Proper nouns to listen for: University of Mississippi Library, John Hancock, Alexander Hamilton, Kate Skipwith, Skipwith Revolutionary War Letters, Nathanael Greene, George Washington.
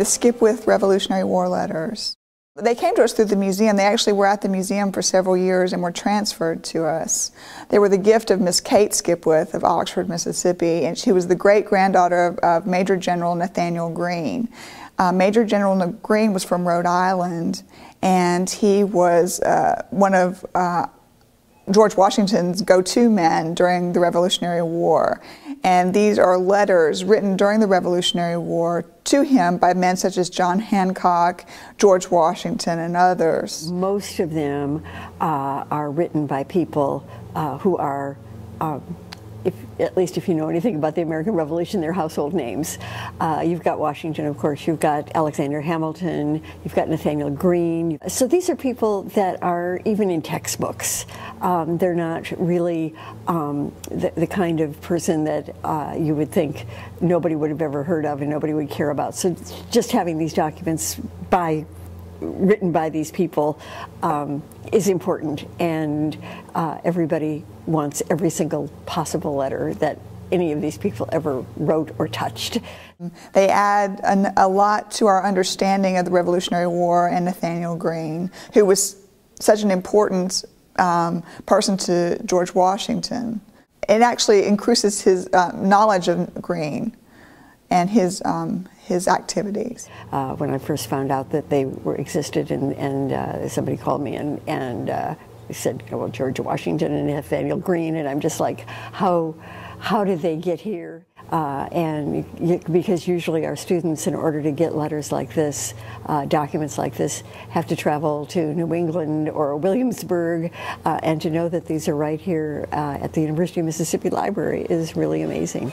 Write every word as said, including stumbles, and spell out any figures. the Skipwith Revolutionary War Letters. They came to us through the museum. They actually were at the museum for several years and were transferred to us. They were the gift of Miss Kate Skipwith of Oxford, Mississippi, and she was the great-granddaughter of, of Major General Nathanael Greene. Uh, Major General Greene was from Rhode Island, and he was uh, one of uh, George Washington's go-to men during the Revolutionary War. And these are letters written during the Revolutionary War to him by men such as John Hancock, George Washington, and others. Most of them uh, are written by people uh, who are, uh, if, at least if you know anything about the American Revolution, they're household names. Uh, you've got Washington, of course, you've got Alexander Hamilton, you've got Nathanael Greene. So these are people that are even in textbooks. Um, they're not really um, the, the kind of person that uh, you would think nobody would have ever heard of and nobody would care about. So just having these documents by written by these people um, is important, and uh, everybody wants every single possible letter that any of these people ever wrote or touched. They add an, a lot to our understanding of the Revolutionary War and Nathanael Greene, who was such an important um, person to George Washington. It actually increases his uh, knowledge of Greene and his um, his activities. Uh, when I first found out that they were existed, and, and uh, somebody called me and, and uh, said, well, George Washington and Nathanael Greene, and I'm just like, how, how did they get here? Uh, and you, because usually our students, in order to get letters like this, uh, documents like this, have to travel to New England or Williamsburg, uh, and to know that these are right here uh, at the University of Mississippi Library is really amazing.